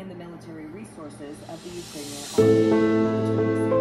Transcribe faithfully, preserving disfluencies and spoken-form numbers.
and the military resources of the Ukrainian Army.